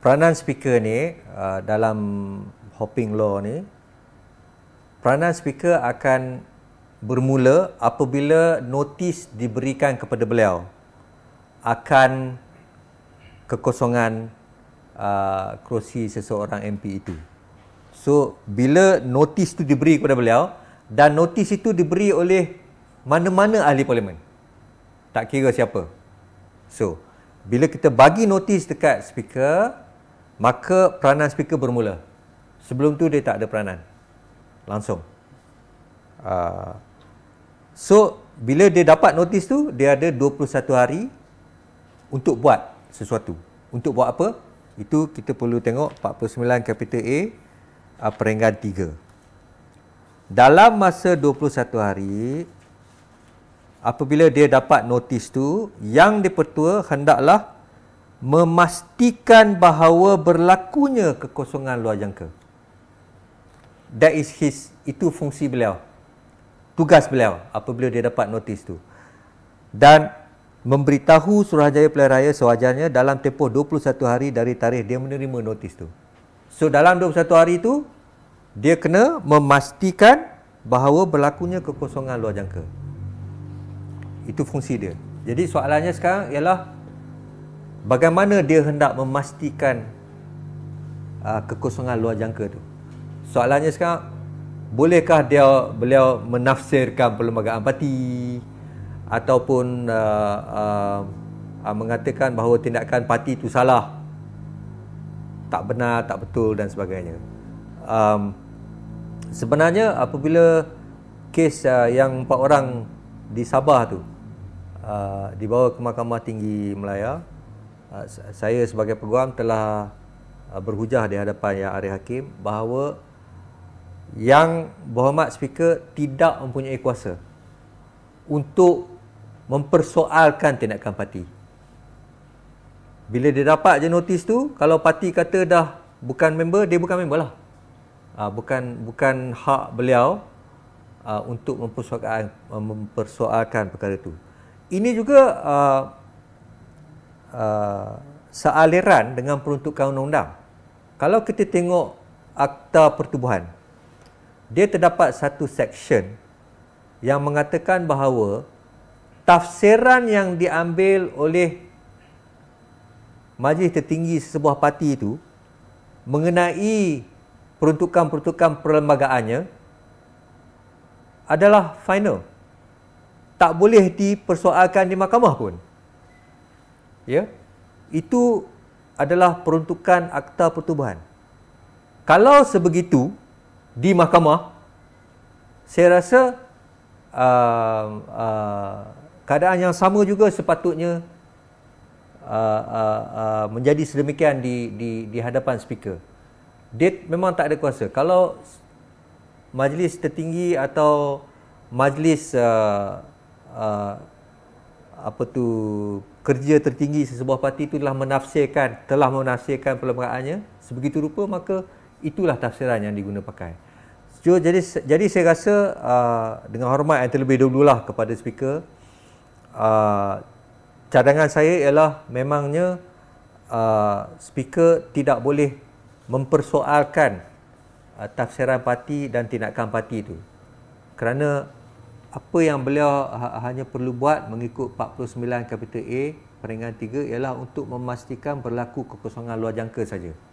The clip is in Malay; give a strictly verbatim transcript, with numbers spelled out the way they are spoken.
peranan speaker ni uh, dalam Whipping Law ni, peranan speaker akan bermula apabila notis diberikan kepada beliau akan kekosongan uh, kerusi seseorang M P itu. So, bila notis itu diberi kepada beliau dan notis itu diberi oleh mana-mana ahli parlimen, tak kira siapa. So, bila kita bagi notis dekat speaker, maka peranan speaker bermula. Sebelum tu dia tak ada peranan langsung. Uh, so bila dia dapat notis tu, dia ada dua puluh satu hari untuk buat sesuatu. Untuk buat apa? Itu kita perlu tengok empat puluh sembilan kapital A uh, perenggan tiga. Dalam masa dua puluh satu hari apabila dia dapat notis tu, yang dipertua hendaklah memastikan bahawa berlakunya kekosongan luar jangka. That is his, itu fungsi beliau, tugas beliau apabila dia dapat notis tu, dan memberitahu Suruhanjaya Pilihan Raya sewajarnya dalam tempoh dua puluh satu hari dari tarikh dia menerima notis tu. So dalam dua puluh satu hari tu dia kena memastikan bahawa berlakunya kekosongan luar jangka. Itu fungsi dia. Jadi soalannya sekarang ialah bagaimana dia hendak memastikan uh, kekosongan luar jangka tu. Soalannya sekarang, bolehkah dia beliau menafsirkan perlembagaan parti ataupun uh, uh, uh, mengatakan bahawa tindakan parti itu salah, tak benar, tak betul dan sebagainya. Um, sebenarnya apabila kes uh, yang empat orang di Sabah tu uh, dibawa ke Mahkamah Tinggi Melaya, uh, saya sebagai peguam telah uh, berhujah di hadapan Yang Arif Hakim bahawa Yang Berhormat Speaker tidak mempunyai kuasa untuk mempersoalkan tindakan parti. Bila dia dapat je notis tu, kalau parti kata dah bukan member, dia bukan member lah. Ha, bukan, bukan hak beliau ha, untuk mempersoalkan, mempersoalkan perkara tu. Ini juga uh, uh, sealiran dengan peruntukan undang-undang. Kalau kita tengok Akta Pertubuhan, dia terdapat satu section yang mengatakan bahawa tafsiran yang diambil oleh majlis tertinggi sebuah parti itu mengenai peruntukan-peruntukan perlembagaannya adalah final. Tak boleh dipersoalkan di mahkamah pun. Ya? Itu adalah peruntukan Akta Pertubuhan. Kalau sebegitu di mahkamah, saya rasa uh, uh, keadaan yang sama juga sepatutnya uh, uh, uh, menjadi sedemikian di, di, di hadapan speaker. Dia memang tak ada kuasa. Kalau majlis tertinggi atau majlis uh, uh, apa tu kerja tertinggi sesebuah parti itu telah menafsirkan, telah menafsirkan perlembagaannya sebegitu rupa, maka itulah tafsiran yang diguna pakai. So, jadi, jadi saya rasa uh, dengan hormat yang terlebih dahululah kepada speaker, uh, cadangan saya ialah memangnya uh, speaker tidak boleh mempersoalkan uh, tafsiran parti dan tindakan parti itu. Kerana apa yang beliau ha hanya perlu buat mengikut empat puluh sembilan kapital A perenggan tiga ialah untuk memastikan berlaku kekosongan luar jangka saja.